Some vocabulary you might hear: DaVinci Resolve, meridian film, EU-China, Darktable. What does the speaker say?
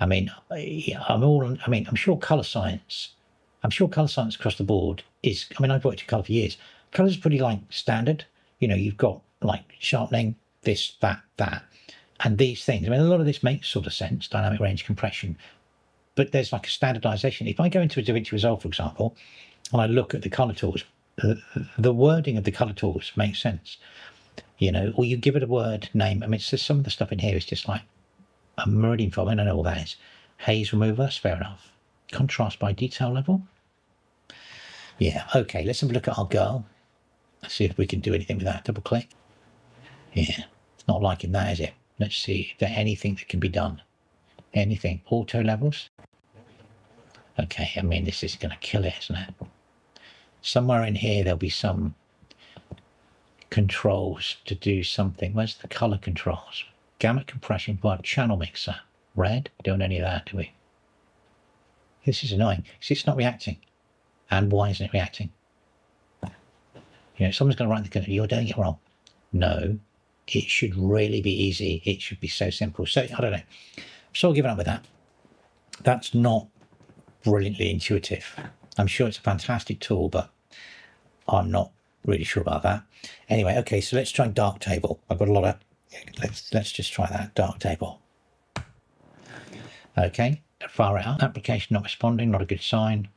I'm sure color science, across the board is, I've worked in color for years. Color's pretty like standard. You know, you've got like sharpening, this, that, that, and these things. I mean, a lot of this makes sort of sense, dynamic range compression, but there's like a standardization. If I go into a DaVinci Resolve, for example, and I look at the color tools, the wording of the color tools makes sense, you know, or you give it a word name. I mean, so some of the stuff in here is just like a meridian form. I don't know all that is. Haze remover, fair enough. Contrast by detail level. Yeah, okay, let's have a look at our girl. Let's see if we can do anything with that. Double click. Yeah, it's not liking that, is it? Let's see if there's anything that can be done. Anything. Auto levels. Okay, I mean, this is going to kill it, isn't it? Somewhere in here, there'll be some controls to do something. Where's the color controls? Gamut compression by channel mixer. Red, we don't any of that, do we? This is annoying. See, it's not reacting. And why isn't it reacting? You know, someone's going to write the, you're doing it wrong. No, it should really be easy. It should be so simple. So, I don't know. I'm sort of giving up with that. That's not brilliantly intuitive. I'm sure it's a fantastic tool, but I'm not really sure about that. Anyway, okay, so let's try Darktable. I've got a lot of... Let's just try that, Darktable. Okay, far out. Application not responding, not a good sign.